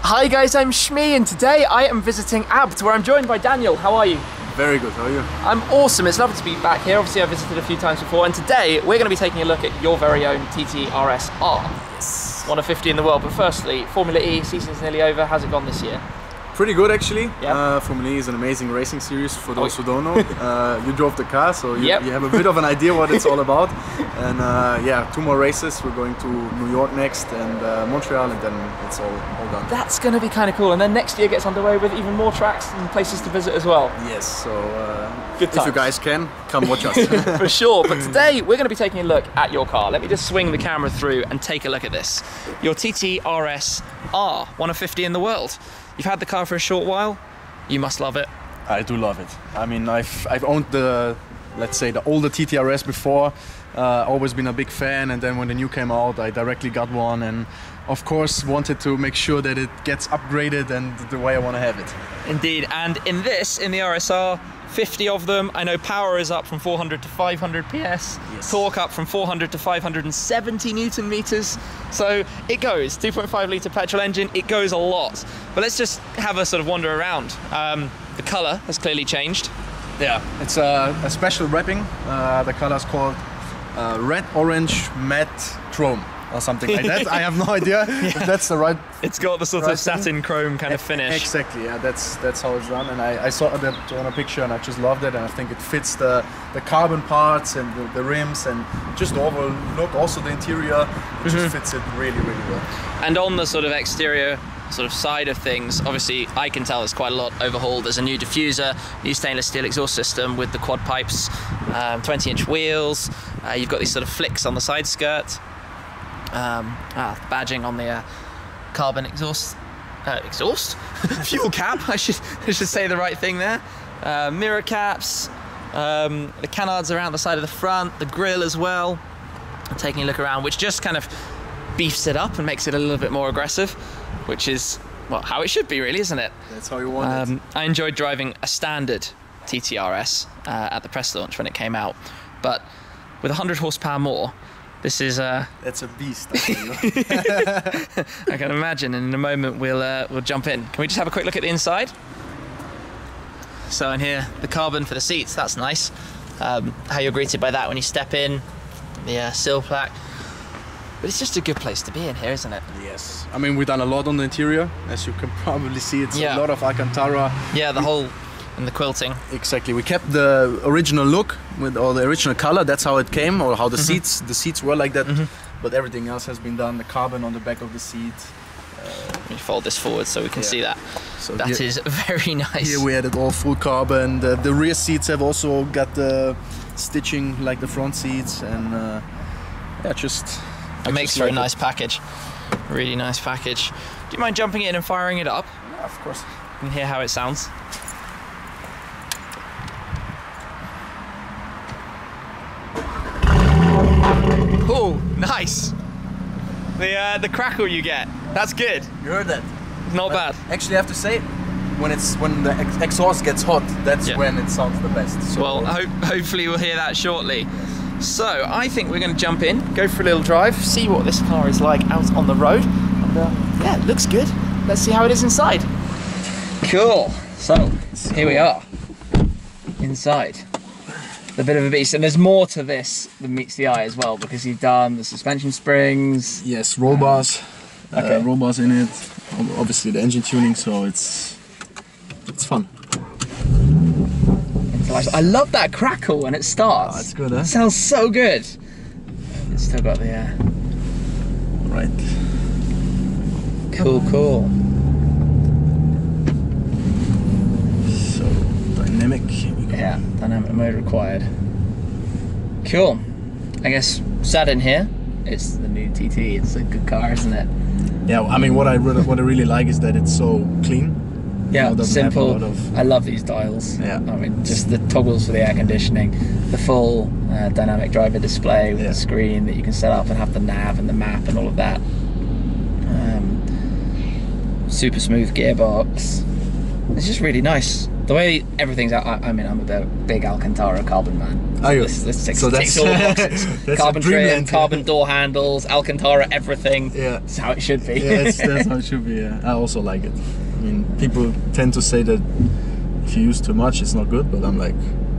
Hi guys, I'm Shmee and today I am visiting Abt where I'm joined by Daniel. How are you? Very good, how are you? I'm awesome, it's lovely to be back here. Obviously I've visited a few times before and today we're going to be taking a look at your very own TT RS-R. Yes. 150 in the world, but firstly, Formula E season's nearly over, how's it gone this year? Pretty good actually. Yep. Formula E is an amazing racing series for those who don't know. You drove the car, so you have a bit of an idea what it's all about. And yeah, 2 more races. We're going to New York next and Montreal, and then it's all done. That's going to be kind of cool. And then next year gets underway with even more tracks and places to visit as well. Yes, so good times. If you guys can, come watch us. For sure. But today we're going to be taking a look at your car. Let me just swing the camera through and take a look at this. Your TT RS-R, 150 in the world. You've had the car for a short while, you must love it. I do love it. I mean, I've owned the, let's say, the older TT RS before, always been a big fan, and then when the new came out, I directly got one, and of course wanted to make sure that it gets upgraded and the way I want to have it. Indeed, and in the RS-R, 50 of them. I know power is up from 400 to 500 PS, yes. Torque up from 400 to 570 Newton meters. So it goes, 2.5 litre petrol engine, it goes a lot. But let's just have a sort of wander around. The colour has clearly changed. Yeah, it's a special wrapping. The colour is called red, orange, matte, chrome. Or something like that. I have no idea if that's the right. It's got the sort of satin chrome kind of finish. Exactly, yeah, that's how it's done. And I saw that on a picture and I just loved it. And I think it fits the carbon parts and the rims and just the overall look. Also the interior, it just fits it really, really well. And on the sort of exterior sort of side of things, obviously I can tell there's quite a lot overhauled. There's a new diffuser, new stainless steel exhaust system with the quad pipes, 20-inch wheels. You've got these sort of flicks on the side skirt. Badging on the carbon exhaust fuel cap. I should say the right thing there. Mirror caps, the canards around the side of the front, the grille as well. I'm taking a look around, which just kind of beefs it up and makes it a little bit more aggressive, which is well how it should be, really, isn't it? That's how you want it. I enjoyed driving a standard TT RS at the press launch when it came out, but with 100 horsepower more. This is that's a beast. I can imagine, and in a moment we'll jump in. Can we just have a quick look at the inside? So in here, the carbon for the seats, that's nice. How you're greeted by that when you step in, the sill plaque. But it's just a good place to be in here, isn't it? Yes. I mean, we've done a lot on the interior, as you can probably see. It's a lot of Alcantara. Yeah, the whole... And the quilting. Exactly. We kept the original look with all the original color. That's how it came, or how the seats were like that. But everything else has been done. The carbon on the back of the seat. Let me fold this forward so we can see that. So that is very nice. Here we had it all full carbon. The rear seats have also got the stitching like the front seats, and yeah, just it makes for a nice package. Really nice package. Do you mind jumping in and firing it up? Yeah, of course. You can hear how it sounds. Oh, nice! The crackle you get, that's good. You heard that? Not bad. Actually, I have to say, when the exhaust gets hot, that's when it sounds the best. So well, hopefully we'll hear that shortly. So I think we're going to jump in, go for a little drive, see what this car is like out on the road. And, yeah, it looks good. Let's see how it is inside. Cool. So here we are, inside. A bit of a beast, and there's more to this than meets the eye as well, because you've done the suspension springs. Yes, roll bars. Okay. Roll bars in it. Obviously the engine tuning, so it's fun. I love that crackle when it starts. It's good, eh? It sounds so good. It's still got the air. Right. Cool, cool. So dynamic. Yeah, dynamic mode required. Cool. I guess sat in here. It's the new TT. It's a good car, isn't it? Yeah. I mean, what I really like is that it's so clean. Yeah, simple. I love these dials. Yeah. I mean, just the toggles for the air conditioning, the full dynamic driver display with the screen that you can set up and have the nav and the map and all of that. Super smooth gearbox. It's just really nice. The way everything's out, I mean, I'm a big Alcantara carbon man. Are you? This takes all the boxes. That's carbon trim, carbon door handles, Alcantara everything. Yeah. That's how it should be. Yeah, that's how it should be, yeah. I also like it. I mean, people tend to say that if you use too much, it's not good, but I'm like,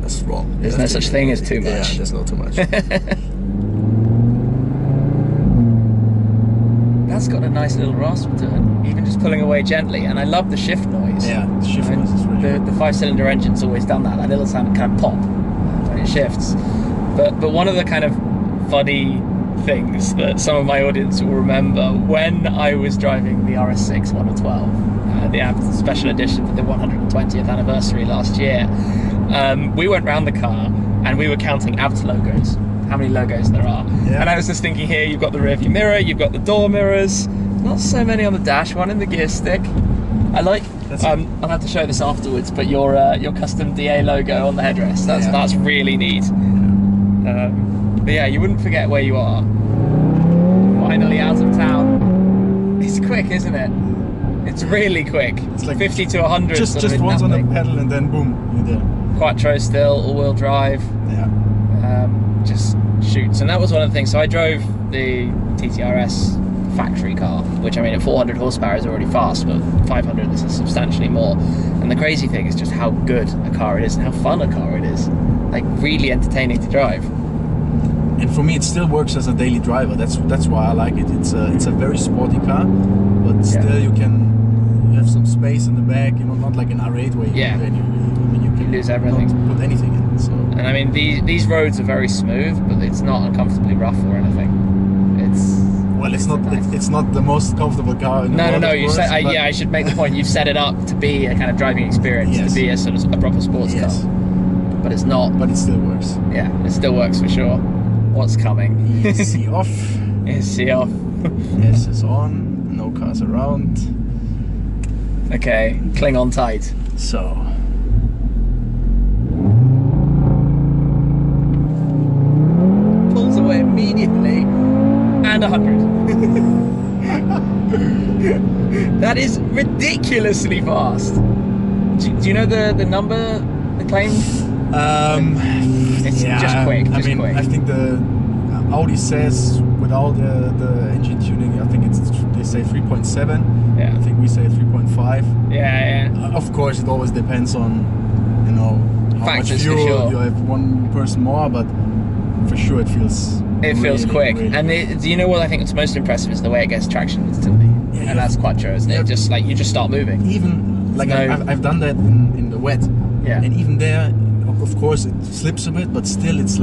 that's wrong. There's no such thing as too much. Yeah, there's not too much. That's got a nice little rasp to it, even just pulling away gently, and I love the shift noise. Yeah, the shift noise is really good. The five-cylinder engine's always done that little sound kind of pop when it shifts. But one of the kind of funny things that some of my audience will remember, when I was driving the RS6 112, the Abt special edition for the 120th anniversary last year, we went round the car and we were counting Abt logos. How many logos there are. Yeah. And I was just thinking, here you've got the rear view mirror, you've got the door mirrors, not so many on the dash, one in the gear stick. I like, I'll have to show this afterwards, but your custom DA logo on the headrest, that's really neat. Yeah. But yeah, you wouldn't forget where you are. Finally out of town. It's quick, isn't it? It's really quick. It's like 50 to 100. Just once on the pedal and then boom, you're there. Quattro still, all-wheel drive. Yeah. Just shoots, and that was one of the things. So I drove the TT RS factory car, which I mean at 400 horsepower is already fast, but 500 this is substantially more. And the crazy thing is just how good a car it is and how fun a car it is. Like really entertaining to drive. And for me, it still works as a daily driver. That's why I like it. It's a very sporty car, but still you have some space in the back. You know, not like an R8 where you lose everything. Not put anything in. So. And I mean, these roads are very smooth, but it's not uncomfortably rough or anything. It's not the most comfortable car in the world. No. I should make the point. You've set it up to be a kind of driving experience, to be a sort of a proper sports car. But it's not. But it still works. Yeah, it still works for sure. What's coming? ESC off. ESC off. Yes, it's on. No cars around. Okay, cling on tight. So. Immediately and 100. That is ridiculously fast. Do you know the number, the claim? It's just quick. I mean, I think the Audi says without the engine tuning, I think they say 3.7. Yeah. I think we say 3.5. Yeah. Of course, it always depends on how much fuel you have. One person more, but for sure it feels really quick. Really. And do you know what I think is most impressive is the way it gets traction instantly. Yeah, and that's Quattro, isn't it? Just like you just start moving. Even like I've done that in the wet. Yeah. And even there, of course, it slips a bit, but still it's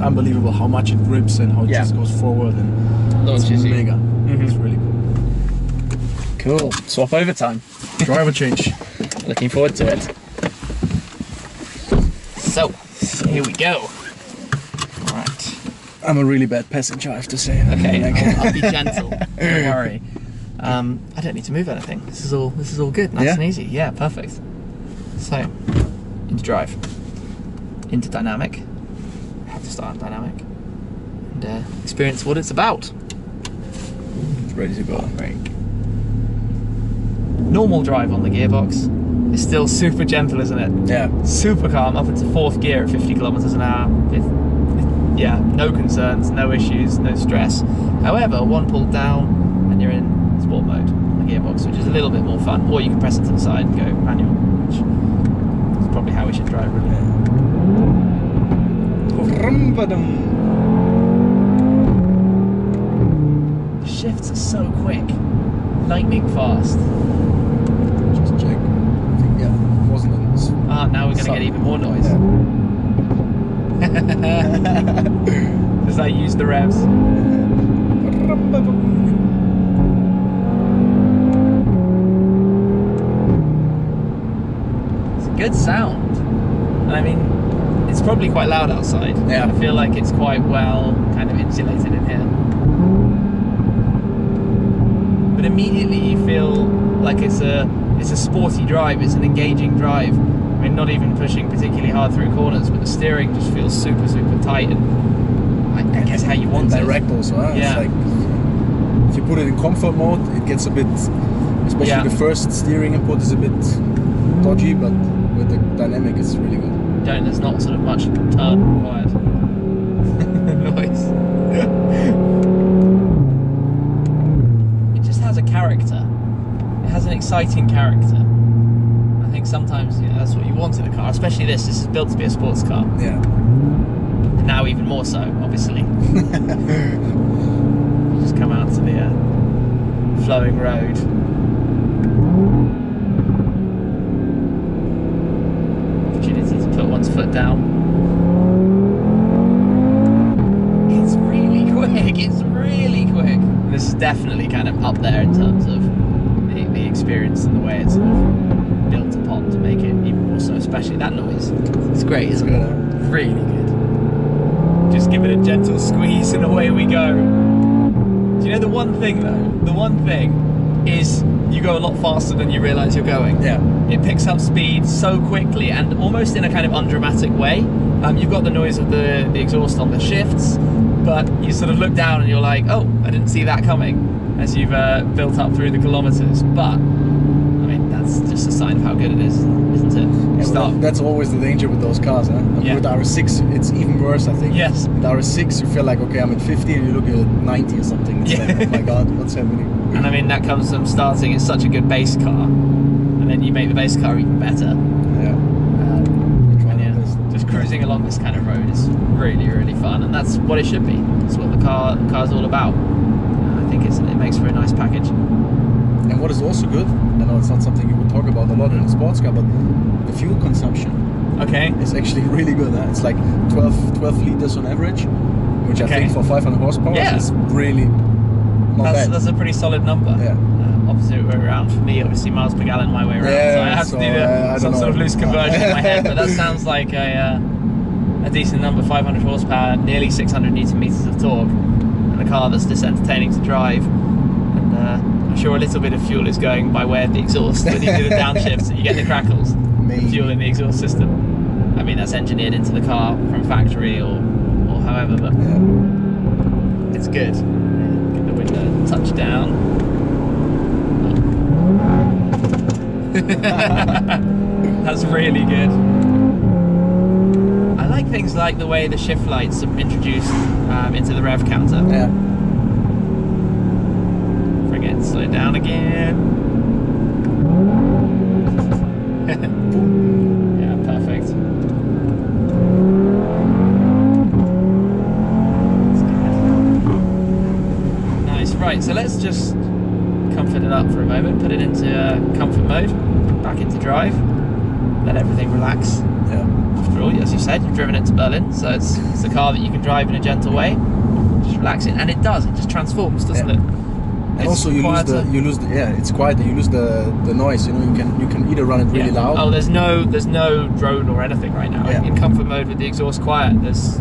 unbelievable how much it grips and how it just goes forward and launches you. Mega. Mm-hmm. It's really cool. Cool. Swap over time. Driver change. Looking forward to it. So here we go. I'm a really bad passenger, I have to say. Okay, I'll be gentle. Don't worry. I don't need to move anything. This is all good, nice and easy. Yeah, perfect. So, into drive, into dynamic. I have to start on dynamic and experience what it's about. It's ready to go. Brake. Normal drive on the gearbox. It's still super gentle, isn't it? Yeah. Super calm. Up into fourth gear at 50 kilometers an hour. Yeah, no concerns, no issues, no stress. However, one pulled down and you're in sport mode on the gearbox, which is a little bit more fun. Or you can press it to the side and go manual, which is probably how we should drive, really. The shifts are so quick, lightning fast. Just check. I think, it wasn't in this. Ah, now we're going to get even more noise. Yeah. Because I use the revs. It's a good sound. I mean, it's probably quite loud outside. Yeah. I feel like it's quite well kind of insulated in here. But immediately you feel like it's a sporty drive, it's an engaging drive. I mean, not even pushing particularly hard through corners, but the steering just feels super, super tight, and I guess how you want it. Direct also, huh? Yeah. It's like, if you put it in comfort mode, it gets a bit, especially the first steering input is a bit dodgy, but with the dynamic, it's really good. Yeah, and there's not sort of much turn required. Nice. It just has a character. It has an exciting character. I think sometimes, yeah, that's what you want in a car, especially this. This is built to be a sports car. Yeah. And now even more so, obviously. You just come out to the flowing road. Opportunity to put one's foot down. It's really quick. It's really quick. This is definitely kind of up there in terms of the experience and the way it's sort of built upon to make it even more so. Especially that noise. It's great, isn't it? Really good. Just give it a gentle squeeze and away we go. Do you know the one thing though? The one thing is you go a lot faster than you realise you're going. Yeah. It picks up speed so quickly and almost in a kind of undramatic way. You've got the noise of the exhaust on the shifts, but you sort of look down and you're like, oh, I didn't see that coming as you've built up through the kilometres. But, I mean, that's just a sign of how good it is, isn't it? Yeah, stop. That's always the danger with those cars, huh? And yeah. With the RS6, it's even worse, I think. Yes. With the RS6, you feel like, okay, I'm at 50, and you look at 90 or something. It's like, oh my God, what's happening? And I mean, that comes from starting in such a good base car, and then you make the base car even better. Yeah. Just cruising along this kind of road is really, really fun, and that's what it should be. That's what the car's all about. And I think it makes for a nice package. And what is also good, I know it's not something you would talk about a lot in a sports car, but the fuel consumption. Okay. It's actually really good. Huh? It's like 12 liters on average, which I think for 500 horsepower is really not bad. That's a pretty solid number. Yeah. Opposite way around for me, obviously miles per gallon my way around. Yeah, so I have to do some sort of loose conversion in my head, but that sounds like a decent number. 500 horsepower, nearly 600 newton meters of torque, and a car that's this entertaining to drive. And I'm sure a little bit of fuel is going by way of the exhaust when you do the downshifts and you get the crackles. The fuel in the exhaust system. I mean, that's engineered into the car from factory or however, but it's good. Get the window touched down. That's really good. I like things like the way the shift lights are introduced into the rev counter. Yeah. Forget to slow down again. Yeah, perfect. Nice, right, so let's just comfort it up for a moment, put it into comfort mode, back into drive, let everything relax. Yeah. After all, as you said, you've driven it to Berlin, so it's a car that you can drive in a gentle way, just relaxing, and it does, it just transforms, doesn't it? And it's also it's quieter, you lose the noise, you know, you can either run it really loud. Oh, there's no drone or anything right now. Yeah. In comfort mode with the exhaust quiet, there's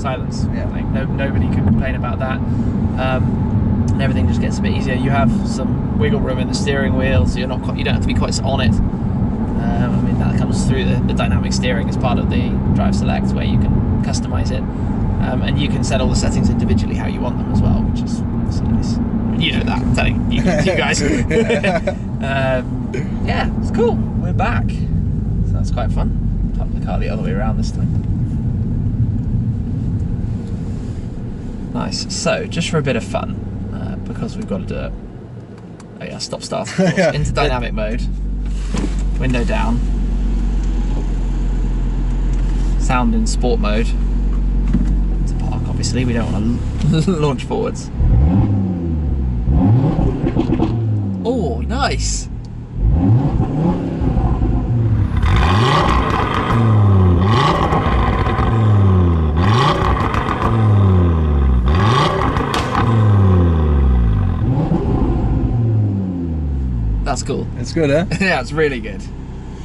silence. Yeah. Like nobody can complain about that. And everything just gets a bit easier. You have some wiggle room in the steering wheel, so you don't have to be quite on it. I mean, that comes through the dynamic steering as part of the Drive Select, where you can customize it. And you can set all the settings individually how you want them as well, which is nice. You know that, I'm telling you guys. Yeah, it's cool. We're back. So that's quite fun. Pop the car the other way around this time. Nice. So, just for a bit of fun, because we've got to do it. Oh yeah, stop start. Yeah. Into dynamic mode. Window down. Sound in sport mode. It's a park, obviously. We don't want to launch forwards. Oh, nice! That's cool. It's good, eh? Yeah, it's really good.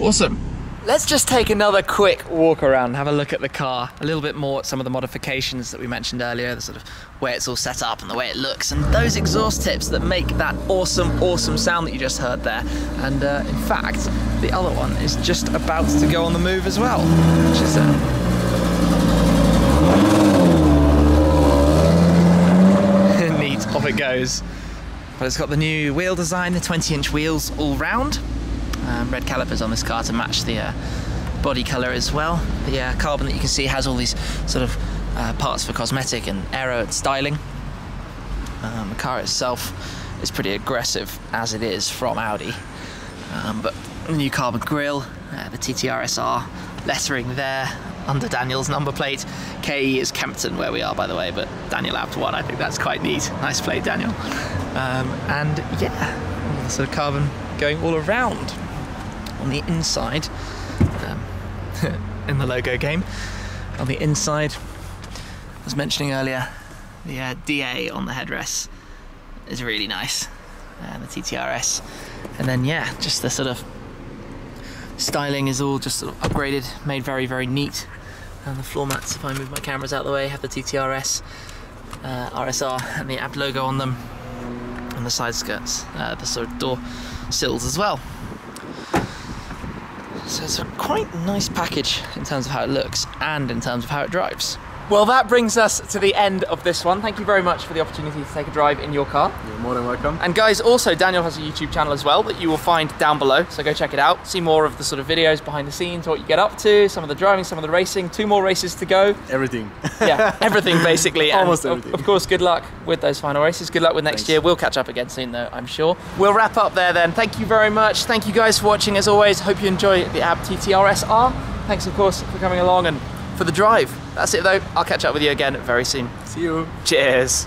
Awesome. Let's just take another quick walk around, have a look at the car, a little bit more at some of the modifications that we mentioned earlier, the sort of way it's all set up and the way it looks, and those exhaust tips that make that awesome, awesome sound that you just heard there. And in fact, the other one is just about to go on the move as well, which is neat, off it goes. But it's got the new wheel design, the 20-inch wheels all round. red calipers on this car to match the body colour as well. The carbon that you can see has all these sort of parts for cosmetic and aero and styling. The car itself is pretty aggressive as it is from Audi, but the new carbon grille, the TT RS-R lettering there under Daniel's number plate. KE is Kempten where we are, by the way, but Daniel Abt one. I think that's quite neat. Nice plate, Daniel. And yeah, so sort of carbon going all around on the inside. In the logo game, on the inside, I was mentioning earlier, the DA on the headrest is really nice, and the TTRS, and then yeah, just the sort of styling is all just sort of upgraded, made very, very neat. And the floor mats, if I move my cameras out of the way, have the TTRS, RSR, and the Abt logo on them, and the side skirts, the sort of door sills as well. So it's a quite nice package in terms of how it looks and in terms of how it drives. Well, that brings us to the end of this one. Thank you very much for the opportunity to take a drive in your car. You're more than welcome. And guys, also Daniel has a YouTube channel as well that you will find down below, so go check it out. See more of the sort of videos behind the scenes, what you get up to, some of the driving, some of the racing. 2 more races to go. Everything. Yeah, everything basically. Almost everything. Of course, good luck with those final races. Good luck with next year. We'll catch up again soon though, I'm sure. We'll wrap up there then. Thank you very much. Thank you guys for watching as always. Hope you enjoy the Abt TT RS-R. Thanks of course for coming along and for the drive. That's it though, I'll catch up with you again very soon. See you. Cheers.